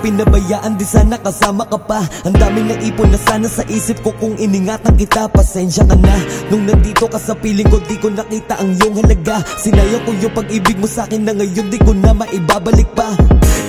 pinabayaan di sana, kasama ka pa. Ang dami ng ipon na sana sa isip ko kung iningatan kita. Pasensya ka na, nung nandito ka sa piling ko, di ko nakita ang iyong halaga. Sinayang ko yung pag-ibig mo sa akin na ngayon di ko na maibabalik pa.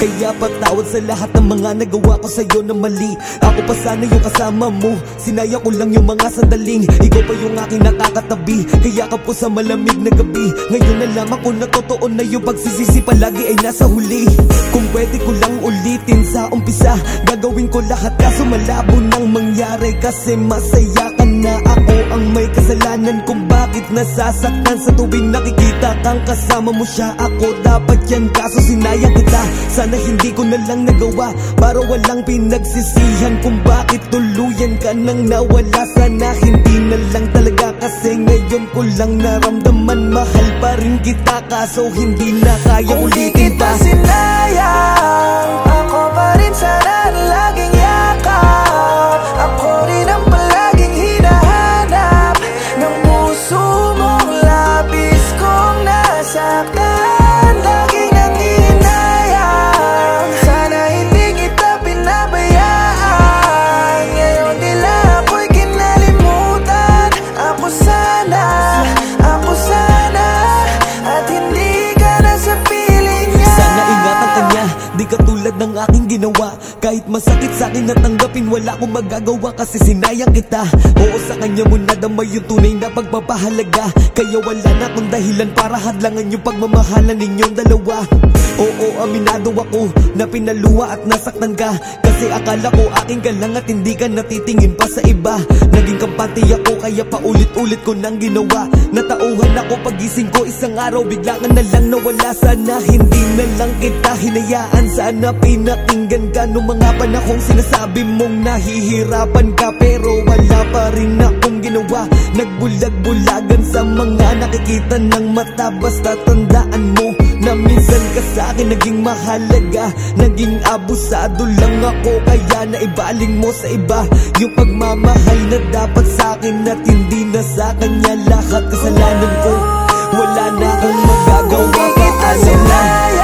Kaya patawad sa lahat ng mga nagawa ko sa'yo na mali. Ako pa sana yung kasama mo, sinayang ko lang yung mga sandaling. Ikaw pa yung aking nakakatabi, kaya ka po sa malamig na gabi. Ngayon nalaman ko na totoo na yung pagsisisi palagi ay nasa huli. Kung pwede ko lang ulitin sa umpisa, gagawin ko lahat kaso malabo nang mangyari. Kasi masaya ka na, ako ang may kasalanan kung bakit nasasaktan. Sa tuwing nakikita kang kasama mo siya, ako dapat yan kaso sinayang kita. Sana hindi ko na lang nagawa para walang pinagsisihan kung bakit tuluyan ka nang nawala. Sana hindi na lang talaga kasi ngayon ko lang naramdaman, mahal pa rin kita kaso hindi na kaya ulitin. Kung di kita sinayang, ako pa rin sana laging yakap. Ako rin ang palaging hinahanap ng puso mong labis kong nasaktan. Katulad ng aking ginawa, kahit masakit sa akin natanggapin, wala akong magagawa kasi sinayang kita. Oo, sa kanya mo nadama yung tunay na pagpapahalaga, kaya wala na akong dahilan para hadlangan yung pagmamahalan ninyong dalawa. Oo, aminado ako na pinaluwa at nasaktan ka, kasi akala ko akin ka lang at hindi ka natitingin pa sa iba. Naging kampante ako kaya paulit-ulit ko nang ginawa. Natauhan ako pagising ko isang araw, bigla ka na lang nawala. Sana hindi na lang kita hinayaan, sana pinakinggan ka nung mga panahong sinasabi mong nahihirapan ka. Pero wala pa rin akong ginawa, nagbulag-bulagan sa mga nakikita ng mata. Basta tandaan mo na minsan ka sa akin naging mahalaga, naging abusado lang ako kaya naibaling mo sa iba yung pagmamahal na dapat sa akin at hindi na sa kanya. Lahat kasalanan ko, wala na akong magagawa, paano na?